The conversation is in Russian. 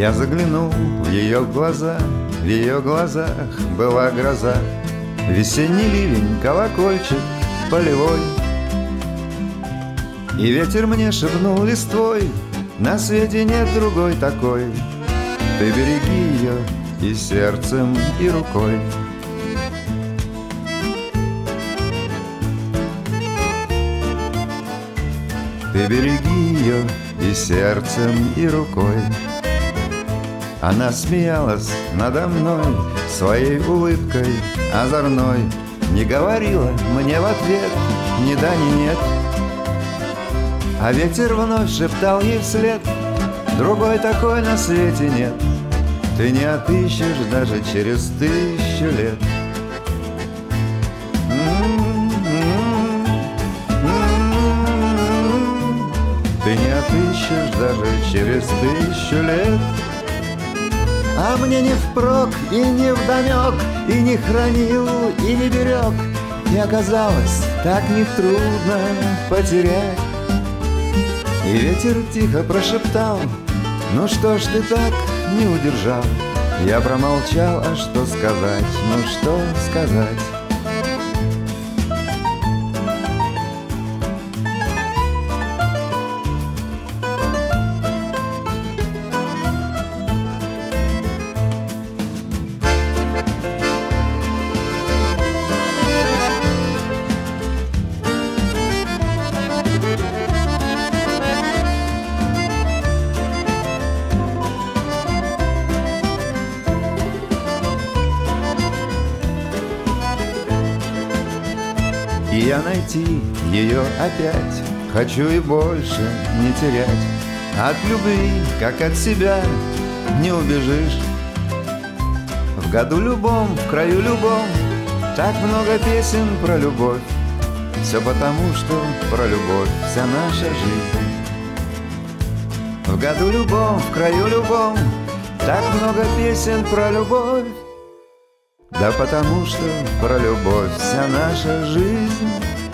Я заглянул в ее глаза, в ее глазах была гроза. Весенний ливень, колокольчик полевой, и ветер мне шепнул листвой: на свете нет другой такой. Ты береги ее и сердцем, и рукой. Ты береги ее и сердцем, и рукой. Она смеялась надо мной своей улыбкой озорной, не говорила мне в ответ ни да, ни нет. А ветер вновь шептал ей вслед: другой такой на свете нет. Ты не отыщешь даже через 1000 лет. Ты не отыщешь даже через 1000 лет. А мне не впрок и не вдомек, и не хранил, и не берег, и оказалось так нетрудно потерять. И ветер тихо прошептал: ну что ж ты так не удержал? Я промолчал, а что сказать, ну что сказать? И я найти ее опять хочу и больше не терять. От любви, как от себя, не убежишь. В году любом, в краю любом, так много песен про любовь. Все потому, что про любовь вся наша жизнь. В году любом, в краю любом, так много песен про любовь. Да потому что про любовь вся наша жизнь.